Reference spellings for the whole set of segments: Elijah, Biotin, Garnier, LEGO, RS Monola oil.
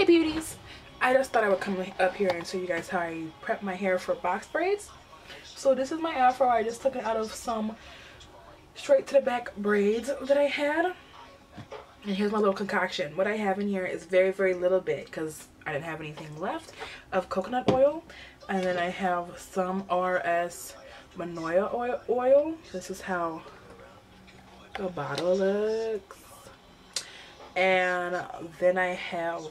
Hey beauties! I just thought I would come up here and show you guys how I prep my hair for box braids. So this is my afro. I just took it out of some straight to the back braids that I had. And here's my little concoction. What I have in here is very little bit because I didn't have anything left of coconut oil. And then I have some RS Monola oil. This is how the bottle looks. And then I have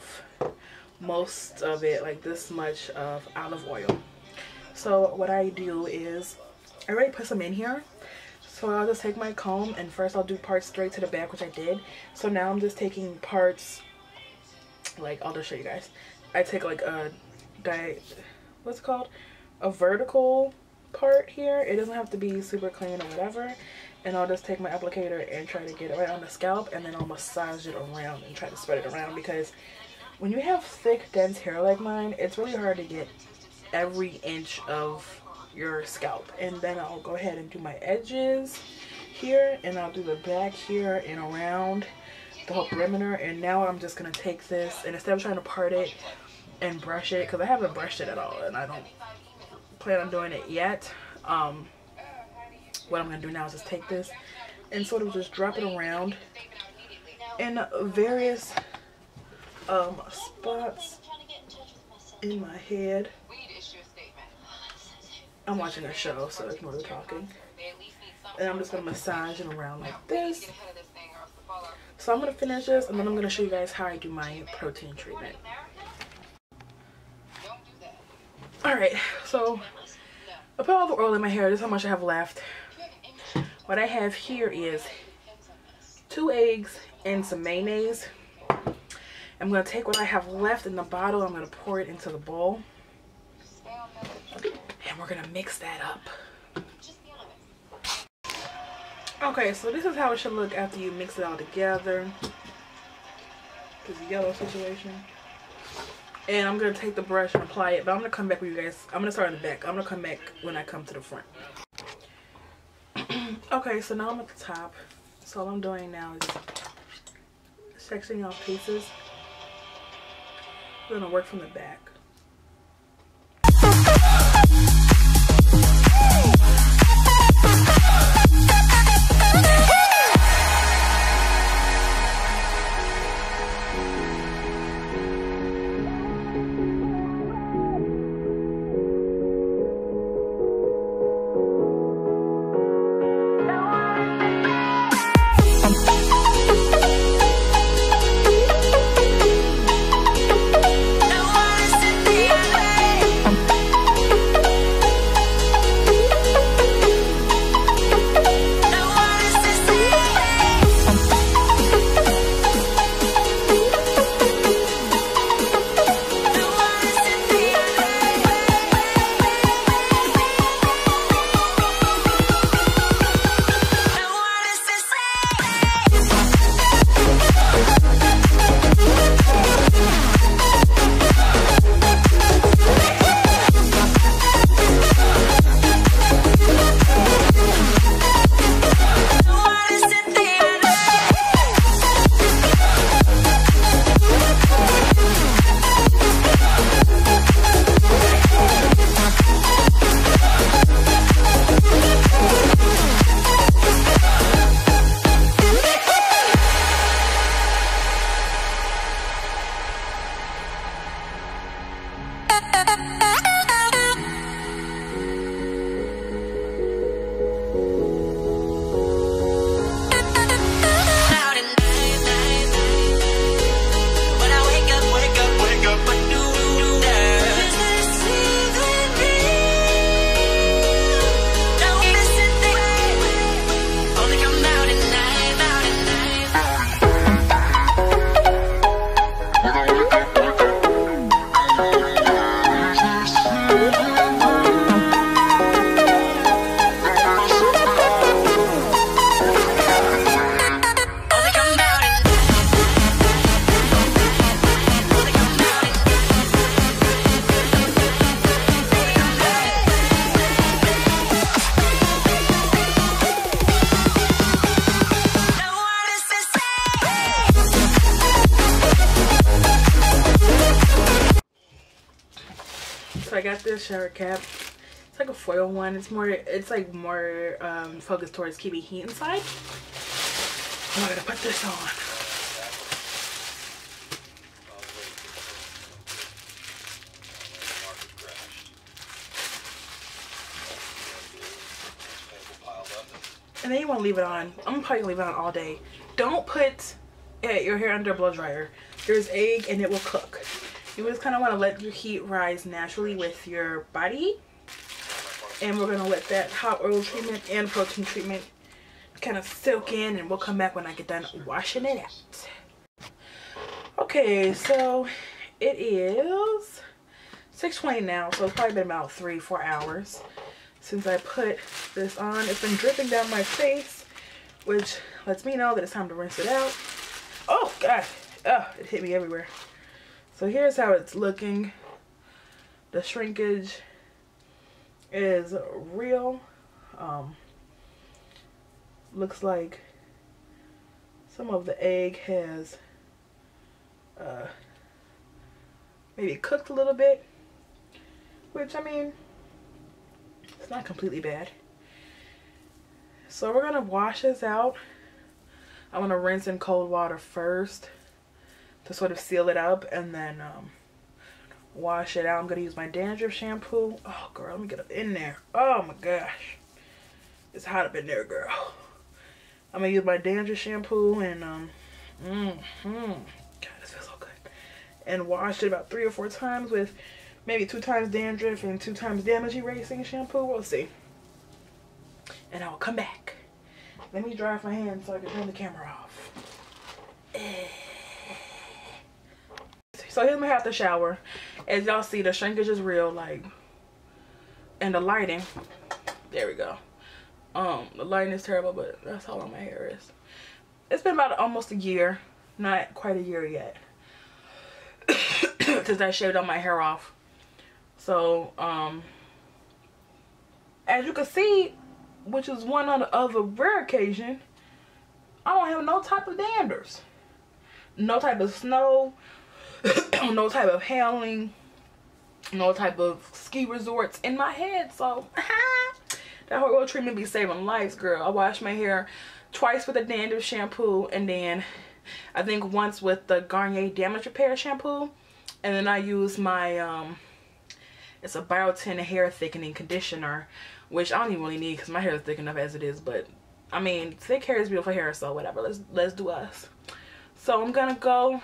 most of it, like this much of olive oil. So what I do is I already put some in here. So I'll just take my comb and first I'll do parts straight to the back, which I did. So now I'm just taking parts, like I'll just show you guys. I take like a what's it called? A vertical part here. It doesn't have to be super clean or whatever. And I'll just take my applicator and try to get it right on the scalp, and then I'll massage it around and try to spread it around, because when you have thick, dense hair like mine, it's really hard to get every inch of your scalp. And then I'll go ahead and do my edges here, and I'll do the back here and around the whole perimeter. And now I'm just going to take this, and instead of trying to part it and brush it, because I haven't brushed it at all and I don't plan on doing it yet, what I'm going to do now is just take this and sort of just drop it around in various spots in my head. I'm watching a show, so there's more than talking. And I'm just going to massage it around like this. So I'm going to finish this, and then I'm going to show you guys how I do my protein treatment. Alright, so I put all the oil in my hair. This is how much I have left. What I have here is 2 eggs and some mayonnaise. I'm going to take what I have left in the bottle. I'm going to pour it into the bowl. And we're going to mix that up. Okay, so this is how it should look after you mix it all together. This yellow situation. And I'm going to take the brush and apply it. But I'm going to come back with you guys. I'm going to start on the back. I'm going to come back when I come to the front. Okay, so now I'm at the top. So all I'm doing now is sectioning off pieces. I'm gonna work from the back. So I got this shower cap. It's like a foil one. It's like more focused towards keeping heat inside. I'm gonna put this on. And then you want to leave it on. I'm probably gonna leave it on all day. Don't put your hair under a blow dryer. There's egg and it will cook. You just kind of want to let your heat rise naturally with your body. And we're going to let that hot oil treatment and protein treatment kind of soak in. And we'll come back when I get done washing it out. Okay, so it is 6:20 now. So it's probably been about 3-4 hours since I put this on. It's been dripping down my face, which lets me know that it's time to rinse it out. Oh god, oh, it hit me everywhere. So here's how it's looking. The shrinkage is real. Looks like some of the egg has maybe cooked a little bit, which, I mean, it's not completely bad. So we're gonna wash this out. I'm gonna rinse in cold water first to sort of seal it up, and then wash it out. I'm gonna use my dandruff shampoo. Oh girl, let me get up in there. Oh my gosh, it's hot up in there, girl. I'm gonna use my dandruff shampoo and God, this feels so good. And wash it about 3 or 4 times with maybe 2 times dandruff and 2 times damage erasing shampoo. We'll see. And I'll come back. Let me dry off my hands so I can turn the camera off. So here's my after shower. As y'all see, the shrinkage is real, like, and the lighting. There we go. The lighting is terrible, but that's how long my hair is. It's been about almost a year, not quite a year yet, since I shaved all my hair off. So, as you can see, which is one on the other rare occasion, I don't have no type of dandruff. No type of snow, no type of hailing, no type of ski resorts in my head. So, that whole oil treatment be saving lives, girl. I wash my hair twice with a dandruff shampoo, and then I think once with the Garnier Damage Repair shampoo. And then I use my, it's a Biotin hair thickening conditioner, which I don't even really need because my hair is thick enough as it is. But I mean, thick hair is beautiful hair, so whatever. Let's do us. So I'm gonna go,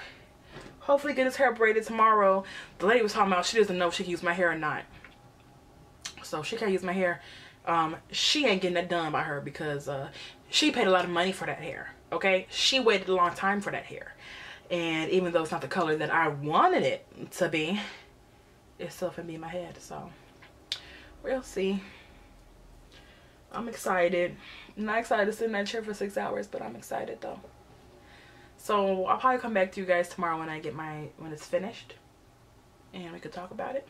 hopefully get this hair braided tomorrow. The lady was talking about she doesn't know if she can use my hair or not, so she can't use my hair. She ain't getting that done by her because she paid a lot of money for that hair. Okay, she waited a long time for that hair. And even though it's not the color that I wanted it to be, it's still gonna be in my head. So we'll see. I'm excited. I'm not excited to sit in that chair for 6 hours, but I'm excited though. So I'll probably come back to you guys tomorrow when it's finished, and we could talk about it.